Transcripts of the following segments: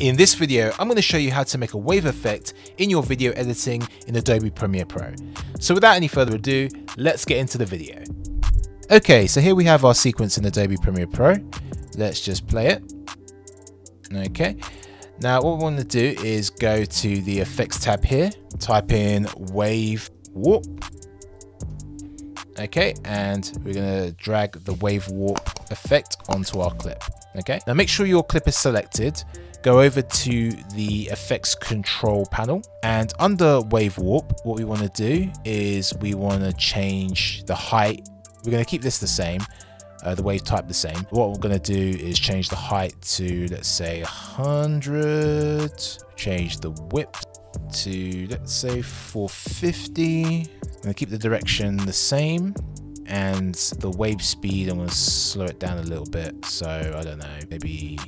In this video, I'm going to show you how to make a wave effect in your video editing in Adobe Premiere Pro. So without any further ado, let's get into the video. Okay, so here we have our sequence in Adobe Premiere Pro. Let's just play it. Okay. Now what we want to do is go to the effects tab here, type in Wave Warp. Okay, and we're gonna drag the Wave Warp effect onto our clip. Okay, now make sure your clip is selected. Go over to the effects control panel, and under Wave Warp, what we want to do is we want to change the height. We're gonna keep this the same. The wave type the same. What we're going to do is change the height to, let's say, 100, change the width to, let's say, 450. I'm going to keep the direction the same, and the wave speed, I'm going to slow it down a little bit. So I don't know, maybe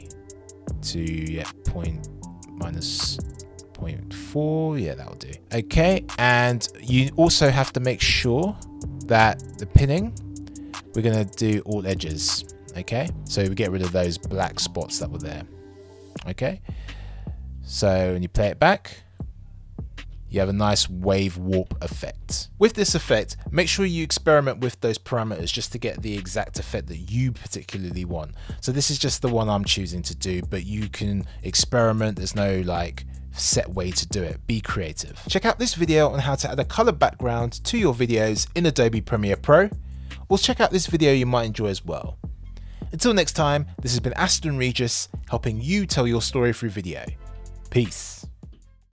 to, yeah, minus 0.4. Yeah, that'll do. Okay. And you also have to make sure that the pinning, we're going to do all edges. Okay, so we get rid of those black spots that were there. Okay, so when you play it back, you have a nice wave warp effect. With this effect, make sure you experiment with those parameters just to get the exact effect that you particularly want. So this is just the one I'm choosing to do, but you can experiment. There's no like set way to do it. Be creative. Check out this video on how to add a color background to your videos in Adobe Premiere Pro. Well, check out this video, you might enjoy as well. Until next time, this has been Asten Regis, helping you tell your story through video. Peace.